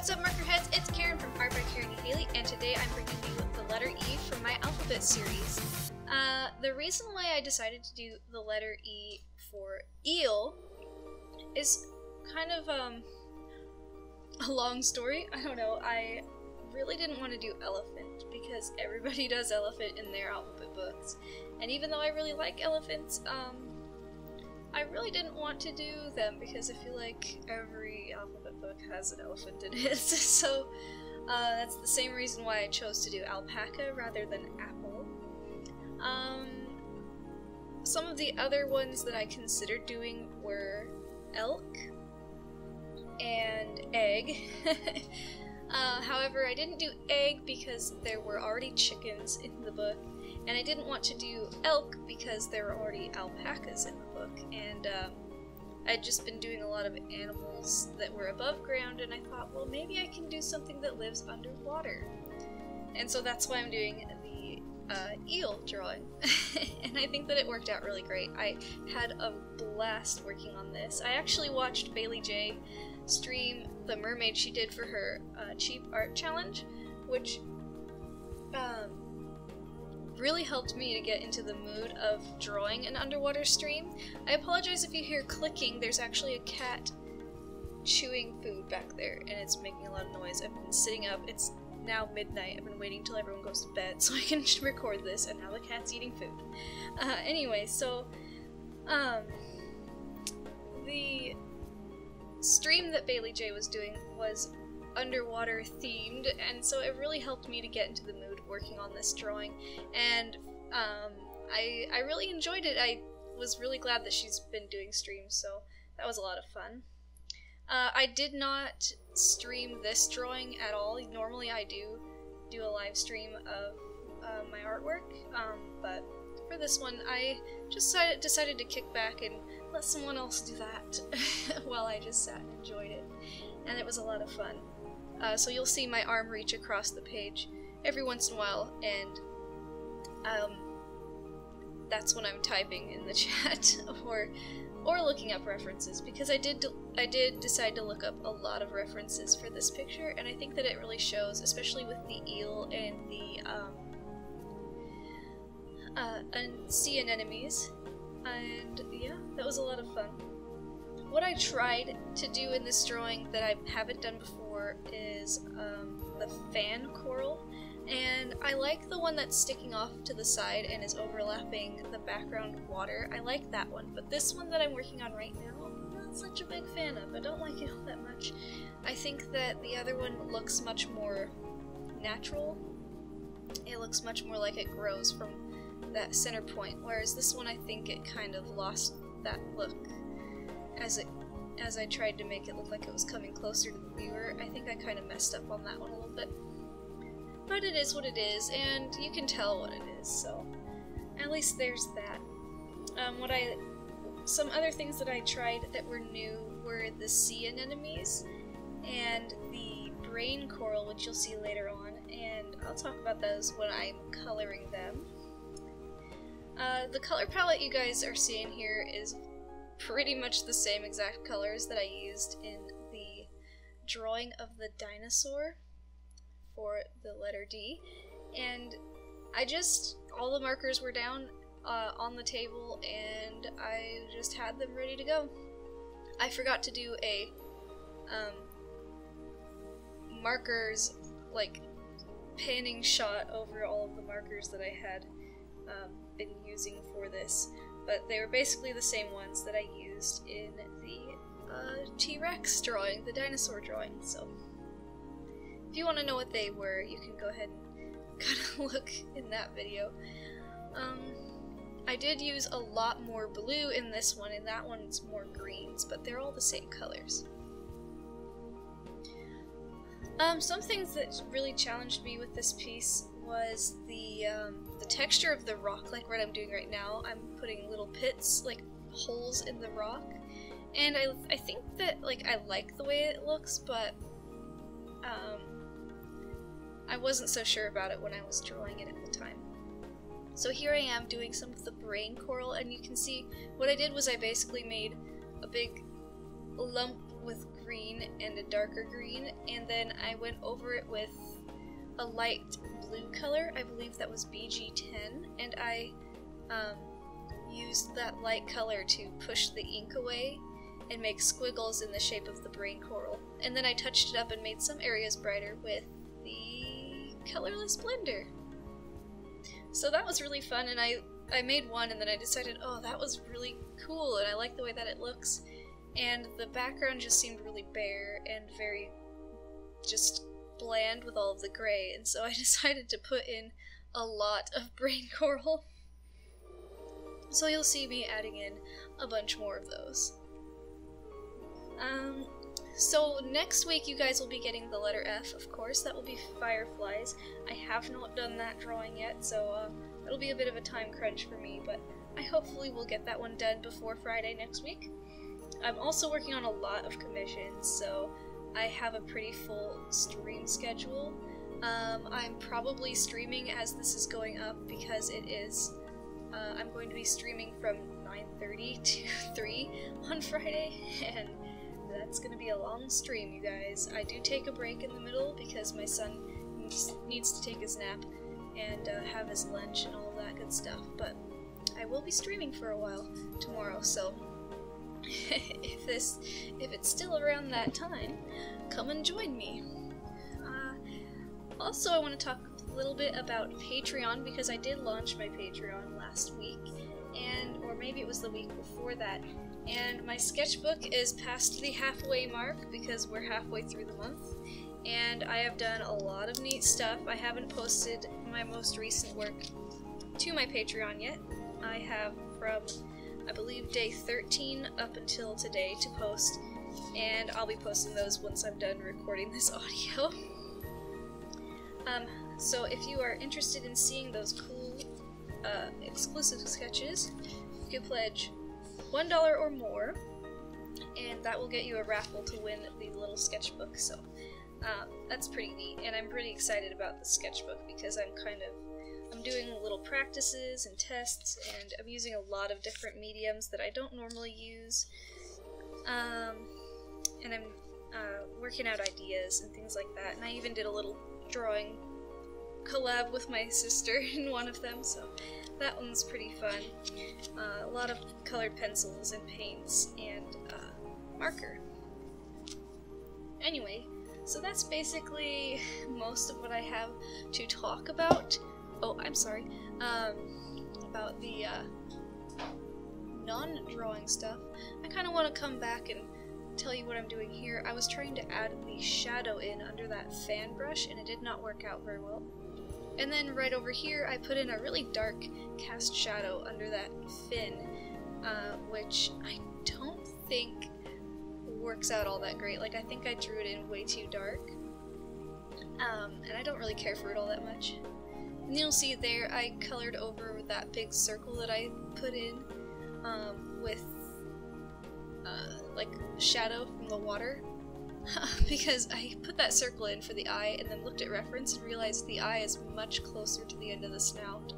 What's up, Markerheads? It's Karen from Art by Karen Haley, and today I'm bringing you the letter E from my alphabet series. The reason why I decided to do the letter E for eel is kind of a long story. I don't know. I really didn't want to do elephant because everybody does elephant in their alphabet books, and even though I really like elephants, I really didn't want to do them because I feel like every alphabet book has an elephant in it, so that's the same reason why I chose to do alpaca rather than apple. Some of the other ones that I considered doing were elk and egg. However, I didn't do egg because there were already chickens in the book, and I didn't want to do elk because there were already alpacas in the book, and I'd just been doing a lot of animals that were above ground, and I thought, well, maybe I can do something that lives underwater. And so that's why I'm doing the eel drawing, and I think that it worked out really great. I had a blast working on this. I actually watched Bailey J stream the mermaid she did for her cheap art challenge, which really helped me to get into the mood of drawing an underwater stream. I apologize if you hear clicking. There's actually a cat chewing food back there, and it's making a lot of noise. I've been sitting up. It's now midnight. I've been waiting till everyone goes to bed so I can record this, and now the cat's eating food. Anyway, so the stream that Bailey J was doing was underwater themed, and so it really helped me to get into the mood working on this drawing, and I really enjoyed it. I was really glad that she's been doing streams, so that was a lot of fun. I did not stream this drawing at all. Normally I do a live stream of my artwork, but for this one I just decided to kick back and let someone else do that while I just sat and enjoyed it, and it was a lot of fun. So you'll see my arm reach across the page every once in a while, and that's when I'm typing in the chat or looking up references, because I did decide to look up a lot of references for this picture, and I think that it really shows, especially with the eel and the sea anemones. And yeah, that was a lot of fun. What I tried to do in this drawing that I haven't done before is the fan coral, and I like the one that's sticking off to the side and is overlapping the background water. I like that one, but this one that I'm working on right now, I'm not such a big fan of. I don't like it all that much. I think that the other one looks much more natural. It looks much more like it grows from that center point, whereas this one I think it kind of lost that look. As I tried to make it look like it was coming closer to the viewer, I think I kind of messed up on that one a little bit. But it is what it is, and you can tell what it is, so at least there's that. Some other things that I tried that were new were the sea anemones and the brain coral, which you'll see later on, and I'll talk about those when I'm coloring them. The color palette you guys are seeing here is pretty much the same exact colors that I used in the drawing of the dinosaur for the letter D, and all the markers were down on the table, and I just had them ready to go. I forgot to do a markers, like, panning shot over all of the markers that I had been using for this, but they were basically the same ones that I used in the T-Rex drawing, the dinosaur drawing, so if you want to know what they were, you can go ahead and kind of look in that video. I did use a lot more blue in this one, and that one's more greens, but they're all the same colors. Some things that really challenged me with this piece was the texture of the rock, like what I'm doing right now. I'm putting little pits, like holes in the rock, and I think that, like, I like the way it looks, but I wasn't so sure about it when I was drawing it at the time. So here I am doing some of the brain coral, and you can see what I did was I basically made a big lump with green and a darker green, and then I went over it with a light blue color. I believe that was BG10, and I used that light color to push the ink away and make squiggles in the shape of the brain coral. And then I touched it up and made some areas brighter with the Colorless blender. So that was really fun, and I made one, and then I decided, oh, that was really cool, and I like the way that it looks. And the background just seemed really bare and very just bland with all of the gray, and so I decided to put in a lot of brain coral. So you'll see me adding in a bunch more of those. So next week you guys will be getting the letter F, of course. That will be fireflies. I have not done that drawing yet, so it'll be a bit of a time crunch for me, but I hopefully will get that one done before Friday next week. I'm also working on a lot of commissions, so I have a pretty full stream schedule. I'm probably streaming as this is going up because it is, I'm going to be streaming from 9:30 to 3 on Friday, and that's going to be a long stream, you guys. I do take a break in the middle because my son needs to take his nap and have his lunch and all that good stuff, but I will be streaming for a while tomorrow, so if it's still around that time, come and join me. Also, I want to talk a little bit about Patreon, because I did launch my Patreon last week, and or maybe it was the week before that, and my sketchbook is past the halfway mark because we're halfway through the month, and I have done a lot of neat stuff. I haven't posted my most recent work to my Patreon yet. I have from, I believe, day 13 up until today to post, and I'll be posting those once I'm done recording this audio. So if you are interested in seeing those cool exclusive sketches, you can pledge $1 or more, and that will get you a raffle to win the little sketchbook, so that's pretty neat, and I'm pretty excited about the sketchbook because I'm doing little practices and tests, and I'm using a lot of different mediums that I don't normally use, and I'm working out ideas and things like that, and I even did a little drawing collab with my sister in one of them, so that one's pretty fun. A lot of colored pencils and paints and marker. Anyway, so that's basically most of what I have to talk about. Oh, I'm sorry, about the non-drawing stuff. I kind of want to come back and tell you what I'm doing here. I was trying to add the shadow in under that fan brush, and it did not work out very well. And then right over here, I put in a really dark cast shadow under that fin, which I don't think works out all that great. Like, I think I drew it in way too dark, and I don't really care for it all that much. And you'll see there, I colored over that big circle that I put in with like shadow from the water, because I put that circle in for the eye and then looked at reference and realized the eye is much closer to the end of the snout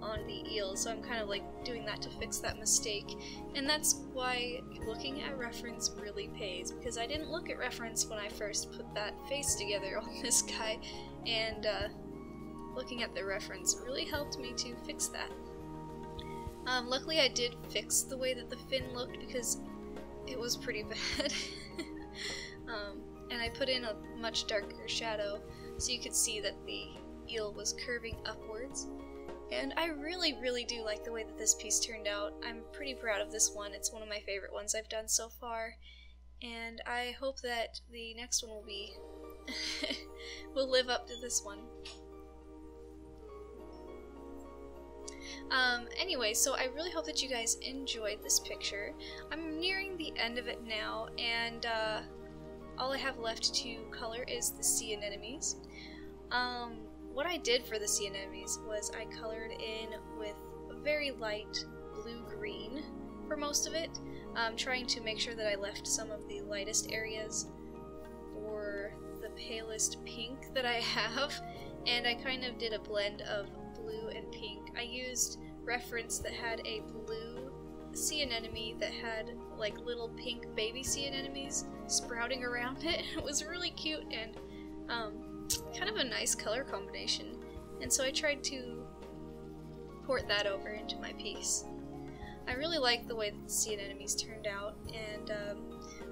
on the eel, so I'm kind of like doing that to fix that mistake. And that's why looking at reference really pays, because I didn't look at reference when I first put that face together on this guy, and looking at the reference really helped me to fix that. Luckily I did fix the way that the fin looked, because it was pretty bad. And I put in a much darker shadow so you could see that the eel was curving upwards. And I really, really do like the way that this piece turned out. I'm pretty proud of this one. It's one of my favorite ones I've done so far. And I hope that the next one will be will live up to this one. Anyway, so I really hope that you guys enjoyed this picture. I'm nearing the end of it now, and all I have left to color is the sea anemones. What I did for the sea anemones was I colored in with a very light blue-green for most of it, trying to make sure that I left some of the lightest areas for the palest pink that I have, and I kind of did a blend of blue and pink. I used reference that had a blue sea anemone that had like little pink baby sea anemones sprouting around it. It was really cute and kind of a nice color combination, and so I tried to port that over into my piece. I really like the way that the sea anemones turned out, and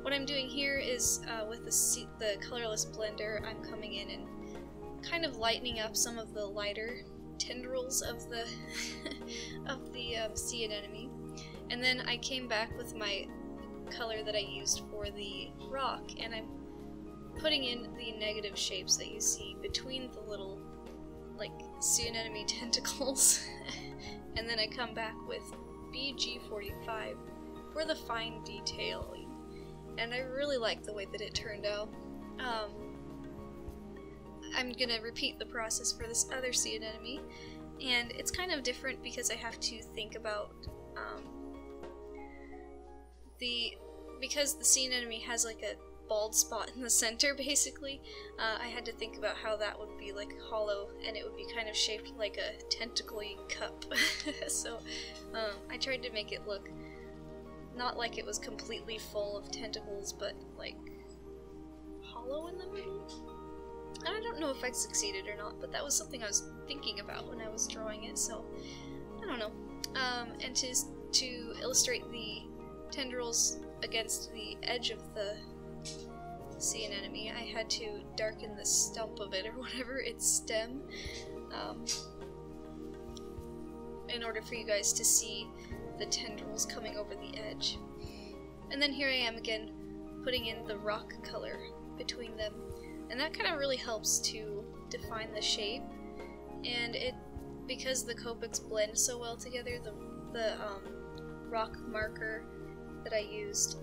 what I'm doing here is with the colorless blender, I'm coming in and kind of lightening up some of the lighter tendrils of the sea anemone, and then I came back with my color that I used for the rock, and I'm putting in the negative shapes that you see between the little like sea anemone tentacles. And then I come back with BG45 for the fine detailing, and I really like the way that it turned out. I'm gonna repeat the process for this other sea anemone, and it's kind of different because I have to think about because the sea anemone has like a bald spot in the center basically, I had to think about how that would be like hollow and it would be kind of shaped like a tentacly cup. So I tried to make it look not like it was completely full of tentacles, but like hollow in the middle. And I don't know if I succeeded or not, but that was something I was thinking about when I was drawing it, so I don't know. And to illustrate the tendrils against the edge of the sea anemone, I had to darken the stump of it, or whatever, its stem, in order for you guys to see the tendrils coming over the edge. And then here I am again, putting in the rock color between them. And that kind of really helps to define the shape, and because the Copics blend so well together, the rock marker that I used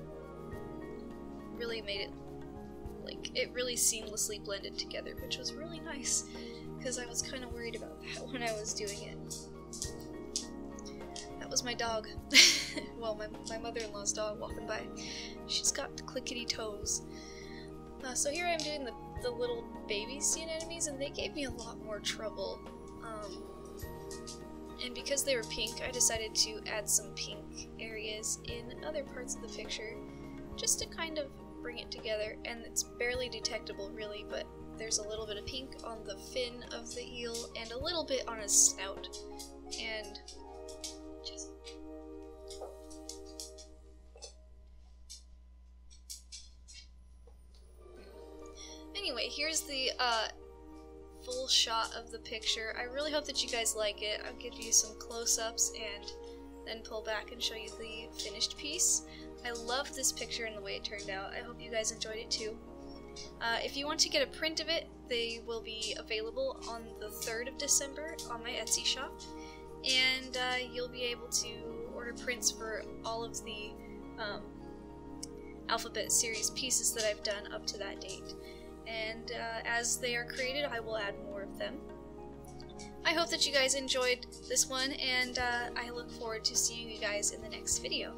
really made it, like, it really seamlessly blended together, which was really nice, because I was kind of worried about that when I was doing it. That was my dog. Well, my mother-in-law's dog walking by. She's got clickety toes. So here I am doing the little baby sea anemones, and they gave me a lot more trouble. And because they were pink, I decided to add some pink areas in other parts of the picture, just to kind of bring it together. And it's barely detectable really, but there's a little bit of pink on the fin of the eel, and a little bit on his snout, and just... Anyway, here's the full shot of the picture. I really hope that you guys like it. I'll give you some close-ups and then pull back and show you the finished piece. I love this picture and the way it turned out. I hope you guys enjoyed it too. If you want to get a print of it, they will be available on the 3rd of December on my Etsy shop. And you'll be able to order prints for all of the alphabet series pieces that I've done up to that date. And as they are created, I will add more of them. I hope that you guys enjoyed this one, and I look forward to seeing you guys in the next video.